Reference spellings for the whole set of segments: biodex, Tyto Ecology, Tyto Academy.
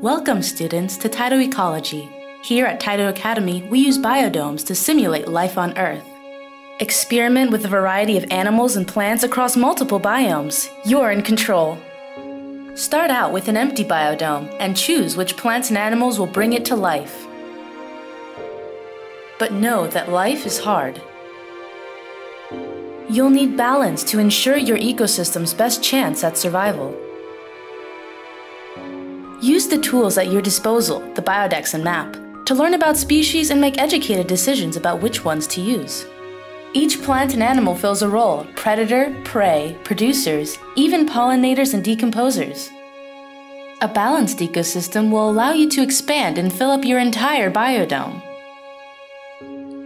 Welcome students to Tyto Ecology. Here at Tyto Academy, we use biodomes to simulate life on Earth. Experiment with a variety of animals and plants across multiple biomes. You're in control. Start out with an empty biodome and choose which plants and animals will bring it to life. But know that life is hard. You'll need balance to ensure your ecosystem's best chance at survival. Use the tools at your disposal, the biodex and map, to learn about species and make educated decisions about which ones to use. Each plant and animal fills a role: predator, prey, producers, even pollinators and decomposers. A balanced ecosystem will allow you to expand and fill up your entire biodome.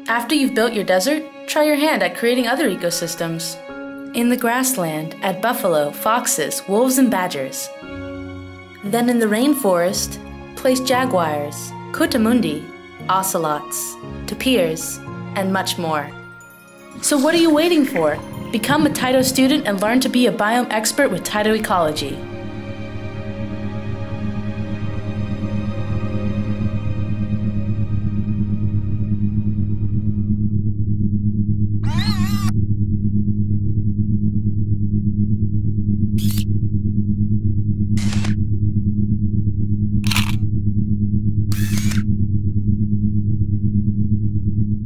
After you've built your desert, try your hand at creating other ecosystems. In the grassland, add buffalo, foxes, wolves, and badgers. Then in the rainforest, place jaguars, cutamundi, ocelots, tapirs, and much more. So what are you waiting for? Become a Tyto student and learn to be a biome expert with Tyto Ecology.